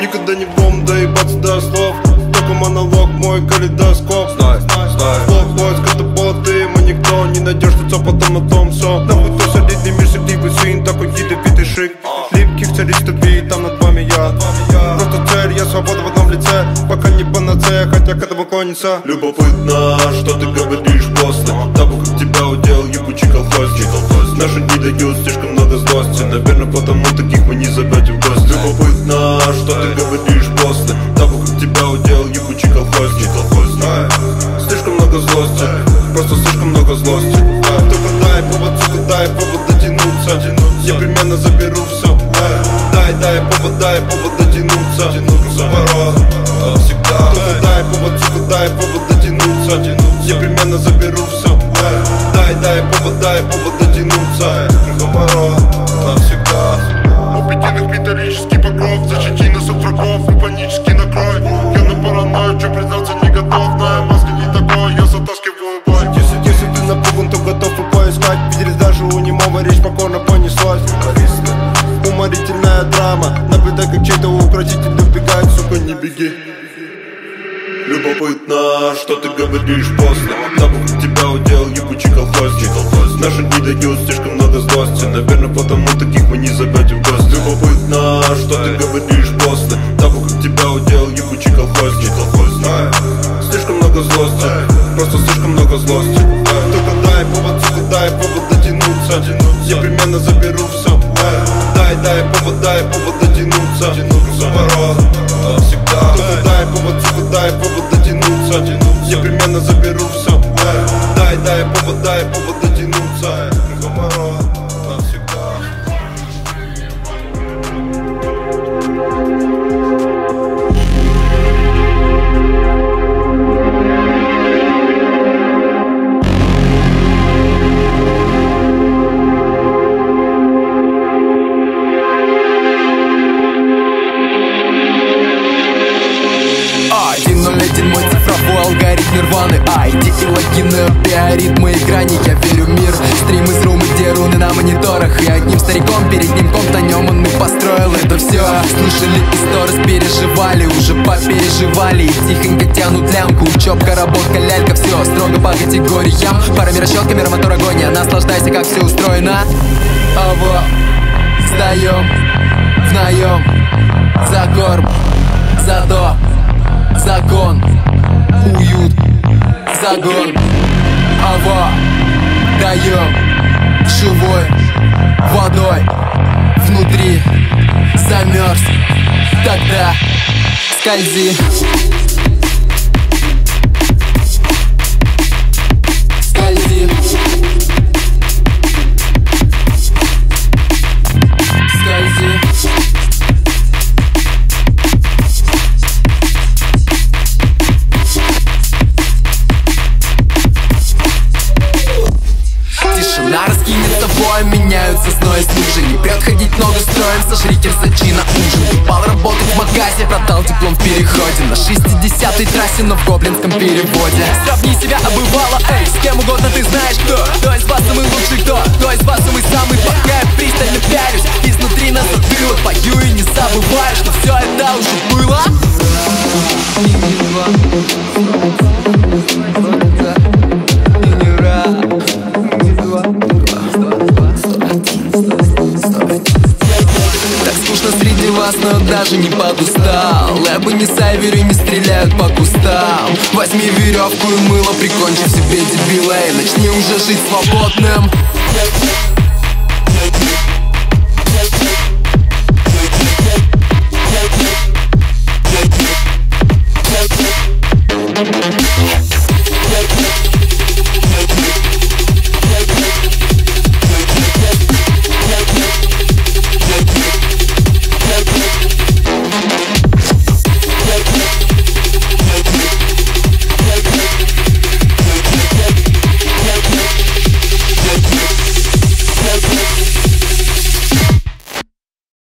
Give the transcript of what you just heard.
Никогда не будем доебаться до слов, только монолог мой калейдоскоп. Знай, блок, поиск, это боты, мы никто, не найдешь лицо потом на том все. Нам будет солидный мир, сыкливый свин, такой ядовитый шик. Липких целей стопи, там над вами я. Просто цель, я свобода в одном лице, пока не панацея, хотя к этому клонится. Любопытно, что ты говоришь после того, как тебя удел ебучий колхозник. Наши не дают слишком много злости, наверное, потому таких мы не забьем в гости. Любопытно, что ты говоришь после того, как тебя удел ебучий колхозник. Слишком много злости, просто слишком много злости. Ты подай повод, дай повод дотянуться, я примерно заберу все. Дай повод дотянуться, заворот всегда. Ты подай повод, дай повод дотянуться, я примерно заберу все. Дай повод дотянуться, заворот навсегда. Убеденных металлический покров, защити нас от врагов и панически накрой. Я на паранойю, чё признаться не готов, но я маска не такой, я затаскиваю бой. Если ты напуган, то готов и поискать. Виделись даже у немого, речь покорно понеслась. Уморительная драма, наблюдай, как чей-то укротитель убегает, сука, не беги. Любопытно, что ты говоришь после того, как тебя удел ебучий колхозник. Наши не дают слишком много злости, наверное, потому таких мы не забьем в гости. Любопытно, что ты говоришь после того, как тебя удел ебучий колхозник. Слишком много злости, просто слишком много злости. Только дай повод дотянуться, я примерно заберу все. Дай повод дотянуться, заворот навсегда. Дай повод дотянуться, я примерно заберу все. Дай повод дотянуться, комарот навсегда. Алгоритм нирваны, айди и логины, биоритмы и грани, я верю в мир. Стримы с румы, где руны на мониторах, и одним стариком перед ним комтанем он и построил это все. Слышали и сто раз переживали, уже попереживали, и тихонько тянут лямку. Учебка, работка, лялька, все строго по категориям. Парами расчет, камера, мотор, агония, наслаждайся, как все устроено. Аво, сдаем, внаем, за корм, за то, закон, уют, загон. Ава, даем, живой, водой, внутри замерз, тогда скользи. Скользи. Скользи. Меняются сной и снижи, не прет ходить ногу строим, сожритель зачина ужин. Упал работать в магазе, продал диплом в переходе на 60-й трассе, но в гоблинском переводе. Сравни себя обывало, эй, с кем угодно ты знаешь кто. Кто из вас самый лучший, кто из вас самый пока я пристально пялюсь изнутри нас открыло, пою и не забываю, что все это уже было. Но даже не подустал, лэбы не сайверы не стреляют по кустам. Возьми веревку и мыло, прикончи себе дебила и начни уже жить свободным.